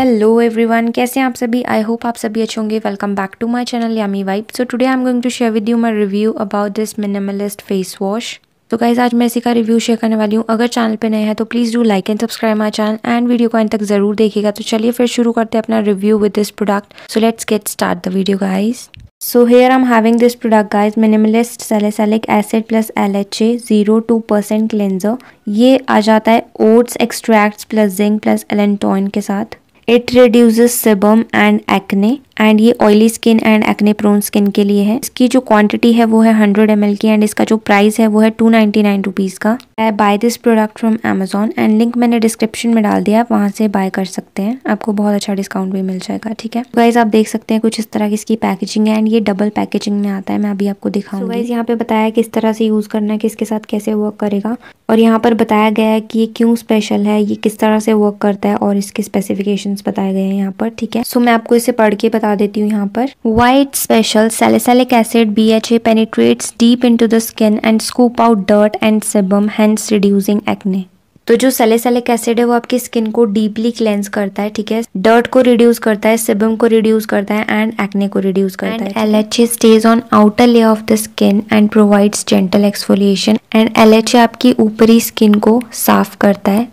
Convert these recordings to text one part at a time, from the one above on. Hello everyone, कैसे हैं आप सभी। आई होप आप सभी अच्छे होंगे। Welcome back to my channel यामीवाइब्स। So today I am going to share with you my review about this minimalist face wash. तो गाइस आज मैं इसी का रिव्यू शेयर करने वाली हूँ। अगर चैनल पे नए हैं तो please do like and subscribe my channel and video को अंत तक जरूर देखिएगा। तो चलिए फिर शुरू करते हैं अपना review with this product. So let's get start the video guys. So here I'm having this product guys, Minimalist Salicylic Acid plus LHA 0-2% Cleanser। ये आ जाता है oats extracts plus zinc plus allantoin के साथ। It reduces sebum and acne and ये oily skin and acne prone skin के लिए है। इसकी जो क्वांटिटी है वो है 100 ml की एंड इसका जो प्राइस है वो है 299 रुपीज़ का। I buy this product from Amazon and link मैंने डिस्क्रिप्शन में डाल दिया, आप वहाँ से बाय कर सकते हैं। आपको बहुत अच्छा डिस्काउंट भी मिल जाएगा, ठीक है। गाइज आप देख सकते हैं कुछ इस तरह की इसकी पैकेजिंग है एंड ये डबल पैकेजिंग में आता है। मैं अभी आपको दिखाऊंगी। गाइज यहाँ पे बताया किस तरह से यूज़ करना है, किसके साथ कैसे वर्क करेगा और यहाँ पर बताया गया है कि ये क्यों स्पेशल है, ये किस तरह से वर्क करता है और इसके स्पेसिफिकेशंस बताए गए हैं यहाँ पर, ठीक है। सो मैं आपको इसे पढ़ के बता देती हूँ यहाँ पर। White special salicylic acid BHA penetrates deep into the skin and scoop out dirt and sebum hence reducing acne. तो जो सैलिसिलिक एसिड है वो आपकी स्किन को डीपली क्लेंस करता है, ठीक है। डर्ट को रिड्यूस करता है, सेबम को रिड्यूस करता है एंड एक्ने को रिड्यूस करता है। LHA stays on outer layer of the skin and provides gentle exfoliation and LHA आपकी ऊपरी स्किन को साफ करता है।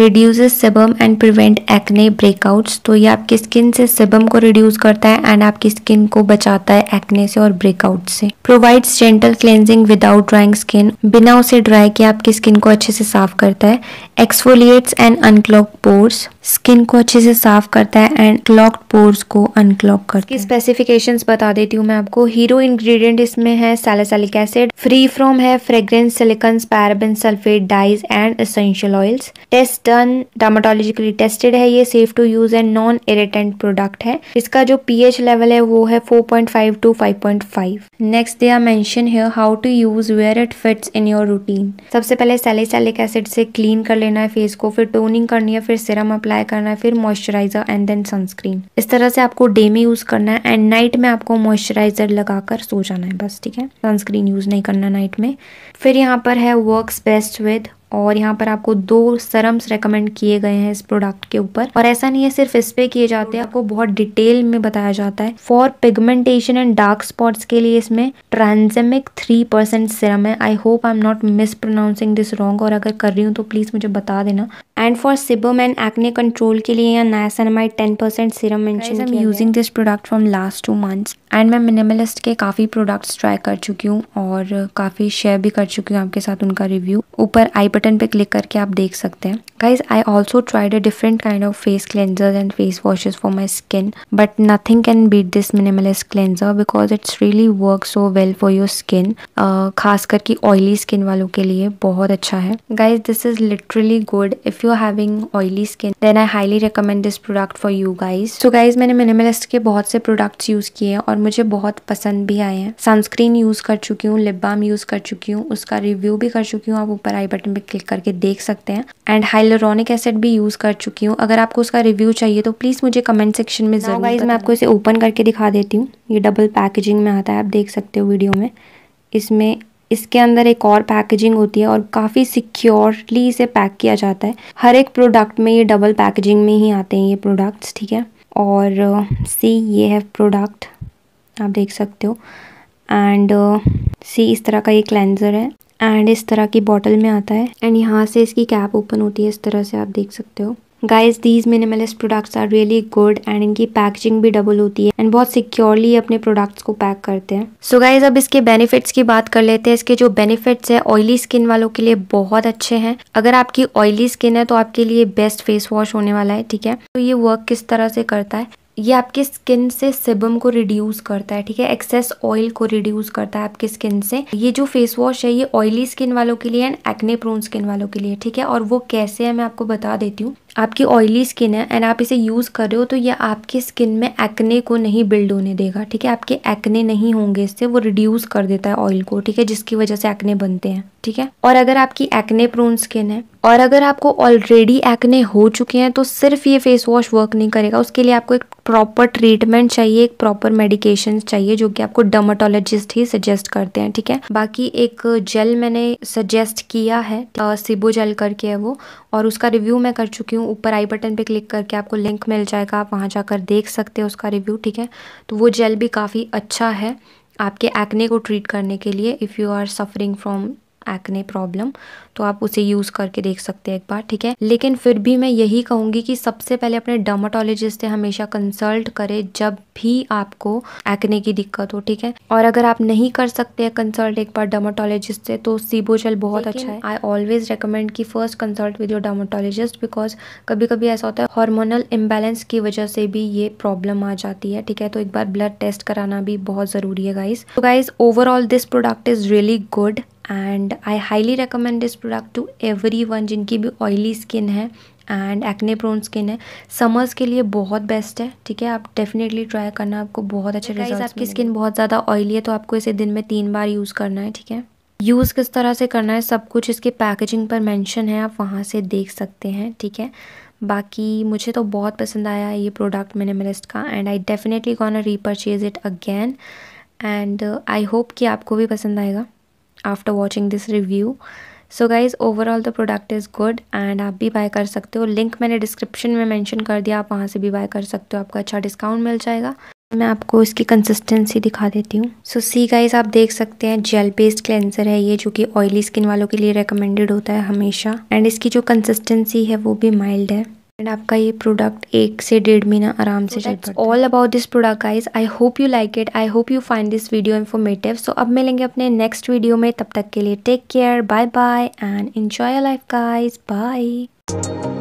Reduces sebum and prevent acne breakouts. तो ये आपकी स्किन से सेबम को रिड्यूस करता है एंड आपकी स्किन को बचाता है एक्ने से और ब्रेकआउट से। Provides gentle cleansing without drying skin, बिना उसे ड्राई किए आपकी स्किन को अच्छे से साफ करता है। Exfoliates and unclog pores, skin को अच्छे से साफ करता है एंड क्लॉग्ड पोर्स को अनक्लॉग करता है। स्पेसिफिकेशंस बता देती हूँ मैं आपको। हीरो इंग्रेडिएंट इसमें है सैलिसिलिक एसिड, फ्री फ्रॉम है fragrance, silicones, paraben, sulphate, dyes and essential oils. Test done, dermatologically tested है, ये safe to use and non irritant product है। इसका जो pH लेवल है वो है 4.5 to 5.5। Next they are mention here how to use, where it fits in your routine. सबसे पहले सैलिसिलिक एसिड से क्लीन कर लेना है फेस को, फिर टोनिंग करनी है, फिर सीरम अप्लाई करना है, फिर मॉइस्चराइजर एंड देन सनस्क्रीन। इस तरह से आपको डे में यूज करना है एंड नाइट में आपको मॉइस्चराइजर लगाकर सो जाना है बस, ठीक है। सनस्क्रीन यूज नहीं करना नाइट में। फिर यहाँ पर है वर्क्स बेस्ट विद, और यहाँ पर आपको 2 सरम्स रेकमेंड किए गए हैं इस प्रोडक्ट के ऊपर। और ऐसा नहीं है सिर्फ इस पे किए जाते हैं, आपको बहुत डिटेल में बताया जाता है। For pigmentation and dark spots के लिए इसमें ट्रांसेमिक 3% सीरम है। I hope I am not mispronouncing this wrong, और अगर कर रही हूँ तो प्लीज मुझे बता देना। And for sebum and acne control के लिए नाइसिनामाइड 10% सीरम मेंशन किया। Using this product from last 2 months and मैं मिनिमलिस्ट के काफ़ी प्रोडक्ट्स ट्राई कर चुकी हूँ और काफ़ी शेयर भी कर चुकी हूँ आपके साथ उनका रिव्यू। ऊपर आई बटन पे क्लिक करके आप देख सकते हैं। Guys I also tried a different kind of face cleansers and face washes for my skin, but nothing can beat this minimalist cleanser because it's really work so well for your skin. खासकर कि oily skin वालों के लिए बहुत अच्छा है। Guys this is literally good. If you are having oily skin then I highly recommend this product for you guys. So guys मैंने minimalist के बहुत से प्रोडक्ट्स यूज किए हैं और मुझे बहुत पसंद भी आए हैं। सनस्क्रीन यूज कर चुकी हूँ, लिप बाम यूज कर चुकी हूँ, उसका रिव्यू भी कर चुकी हूँ, आप ऊपर आई बटन पे क्लिक करके देख सकते हैं। एंड हाइलुरोनिक एसिड भी यूज कर चुकी हूँ। अगर आपको उसका रिव्यू चाहिए तो प्लीज मुझे कमेंट सेक्शन में जरूर। गाइस मैं आपको इसे ओपन करके दिखा देती हूँ। ये डबल पैकेजिंग में आता है, आप देख सकते हो वीडियो में। इसमें इसके अंदर एक और पैकेजिंग होती है और काफ़ी सिक्योरली इसे पैक किया जाता है। हर एक प्रोडक्ट में ये डबल पैकेजिंग में ही आते हैं ये प्रोडक्ट्स, ठीक है। और सी ये है प्रोडक्ट, आप देख सकते हो। एंड सी इस तरह का ये क्लेंजर है एंड इस तरह की बॉटल में आता है एंड यहाँ से इसकी कैप ओपन होती है, इस तरह से आप देख सकते हो। Guys these minimalist products are really good and इनकी पैकेजिंग भी डबल होती है एंड बहुत सिक्योरली अपने प्रोडक्ट्स को पैक करते हैं। सो गाइज अब इसके बेनिफिट्स की बात कर लेते हैं। इसके जो बेनिफिट्स है ऑयली स्किन वालों के लिए बहुत अच्छे हैं। अगर आपकी ऑयली स्किन है तो आपके लिए बेस्ट फेस वॉश होने वाला है, ठीक है। तो ये वर्क किस तरह से करता है, ये आपकी स्किन से सेबम को रिड्यूस करता है, ठीक है। एक्सेस ऑयल को रिड्यूस करता है आपकी स्किन से। ये जो फेस वॉश है ये ऑयली स्किन वालों के लिए एंड एक्ने प्रोन स्किन वालों के लिए, ठीक है। और वो कैसे है मैं आपको बता देती हूँ। आपकी ऑयली स्किन है एंड आप इसे यूज कर रहे हो तो ये आपकी स्किन में एक्ने को नहीं बिल्ड होने देगा, ठीक है। आपके एक्ने नहीं होंगे, इससे वो रिड्यूस कर देता है ऑयल को, ठीक है, जिसकी वजह से एक्ने बनते हैं, ठीक है। और अगर आपकी एक्ने प्रोन स्किन है और अगर आपको ऑलरेडी एक्ने हो चुके हैं तो सिर्फ ये फेस वॉश वर्क नहीं करेगा। उसके लिए आपको एक प्रॉपर ट्रीटमेंट चाहिए, एक प्रॉपर मेडिकेशन चाहिए जो कि आपको डर्माटोलॉजिस्ट ही सजेस्ट करते हैं, ठीक है। बाकी एक जेल मैंने सजेस्ट किया है, सेबोजेल करके है वो, और उसका रिव्यू मैं कर चुकी हूँ हूँ। ऊपर आई बटन पे क्लिक करके आपको लिंक मिल जाएगा, आप वहाँ जाकर देख सकते हो उसका रिव्यू, ठीक है। तो वो जेल भी काफ़ी अच्छा है आपके एक्ने को ट्रीट करने के लिए। If you are suffering from acne problem तो आप उसे यूज़ करके देख सकते हैं एक बार, ठीक है। लेकिन फिर भी मैं यही कहूँगी कि सबसे पहले अपने डर्माटोलॉजिस्ट से हमेशा कंसल्ट करें जब भी आपको एक्ने की दिक्कत हो, ठीक है। और अगर आप नहीं कर सकते हैं कंसल्ट एक बार डर्माटोलॉजिस्ट से तो सीबोजेल बहुत अच्छा है। आई ऑलवेज रिकमेंड कि first consult with your dermatologist, because कभी कभी ऐसा होता है हार्मोनल इम्बैलेंस की वजह से भी ये प्रॉब्लम आ जाती है, ठीक है। तो एक बार ब्लड टेस्ट कराना भी बहुत ज़रूरी है गाइज। तो guys overall this product is really good and I highly recommend this product to everyone जिनकी भी ऑयली स्किन है एंड एक्ने प्रोन स्किन है। समर्स के लिए बहुत बेस्ट है, ठीक है। आप डेफिनेटली ट्राई करना, आपको बहुत अच्छे रिजल्ट्स। आपकी स्किन बहुत ज़्यादा ऑयली है तो आपको इसे दिन में 3 बार यूज़ करना है, ठीक है। यूज़ किस तरह से करना है सब कुछ इसके पैकेजिंग पर मेंशन है, आप वहाँ से देख सकते हैं, ठीक है। बाकी मुझे तो बहुत पसंद आया ये प्रोडक्ट मिनिमलिस्ट का and I definitely gonna repurchase it again and I hope कि आपको भी पसंद आएगा after watching this review. So guys overall the product is good and आप भी बाय कर सकते हो, लिंक मैंने डिस्क्रिप्शन में मेंशन कर दिया, आप वहाँ से भी बाय कर सकते हो, आपको अच्छा डिस्काउंट मिल जाएगा। मैं आपको इसकी कंसिस्टेंसी दिखा देती हूँ। सो सी गाइज आप देख सकते हैं जेल बेस्ड क्लेंसर है ये, जो कि ऑयली स्किन वालों के लिए रिकमेंडेड होता है हमेशा एंड इसकी जो कंसिस्टेंसी है वो भी माइल्ड है एंड आपका ये प्रोडक्ट 1 से 1.5 महीना आराम से चल सकता है। All about this product guys, I hope you like it, I hope you find this video informative. So अब मिलेंगे अपने नेक्स्ट वीडियो में, तब तक के लिए take care, bye bye and enjoy your life guys, bye.